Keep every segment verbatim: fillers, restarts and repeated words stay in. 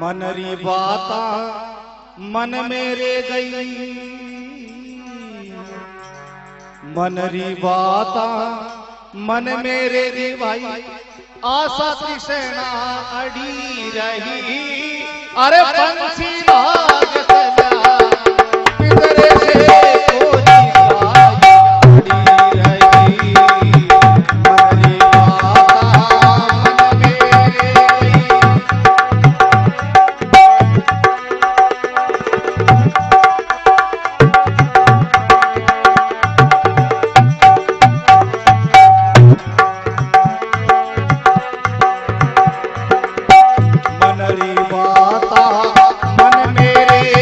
मन री बाता मन मेरे गई, मन री बाता मन मेरे दी भाई, आशा की सेना अड़ी रही। अरे बंसी भाग सजा पितरे से मन मेरे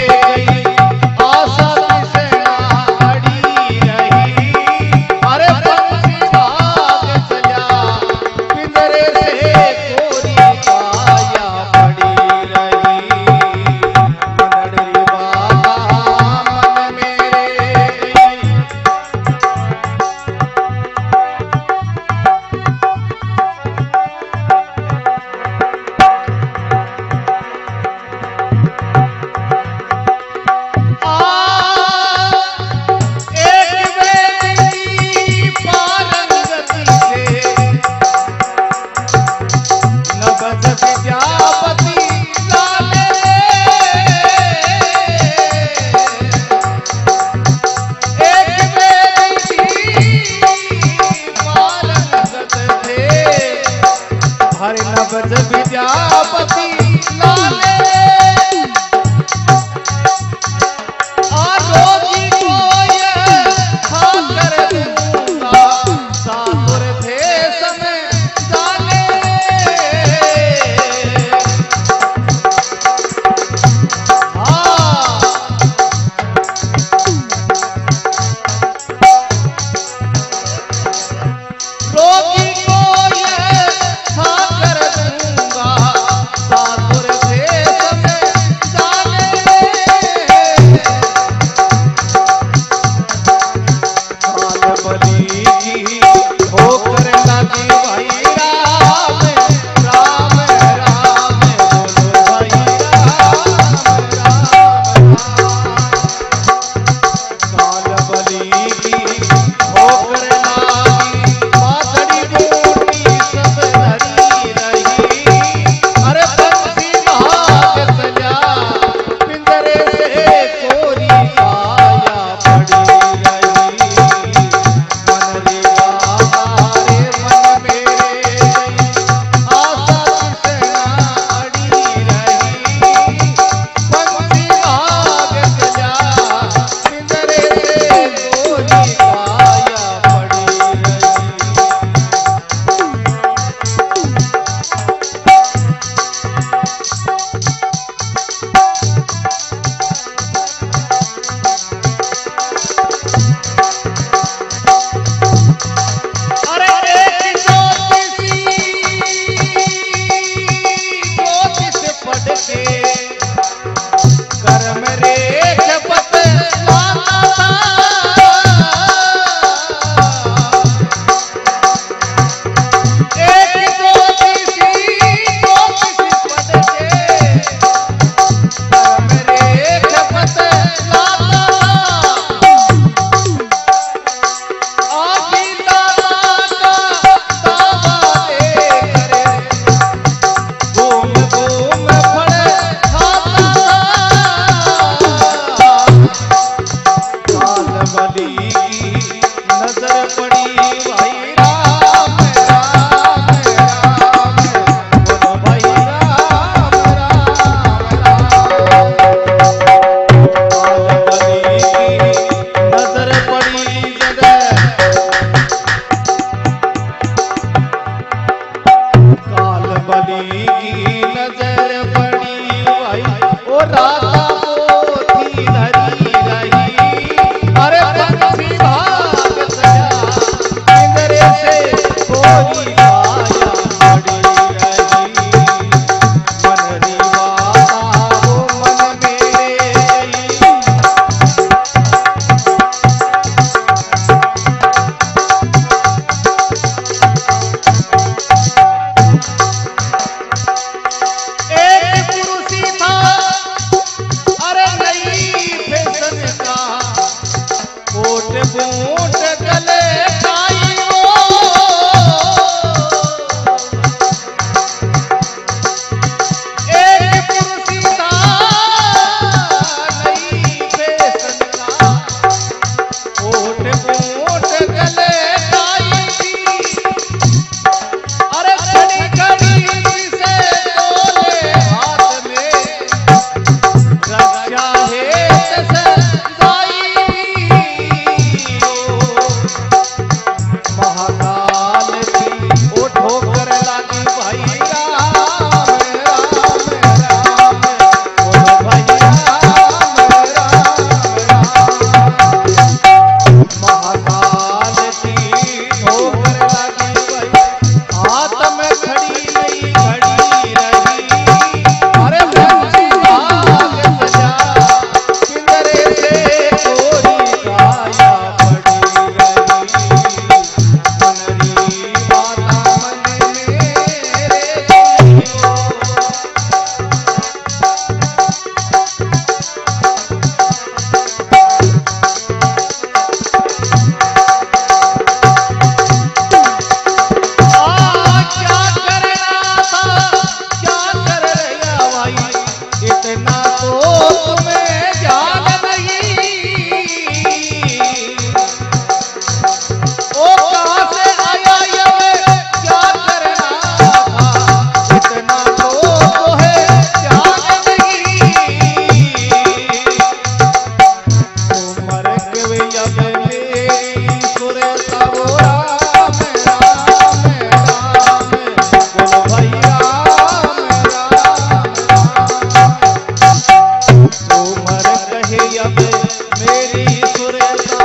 मेरी सुरेखा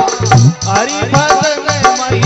हरी भजन मई।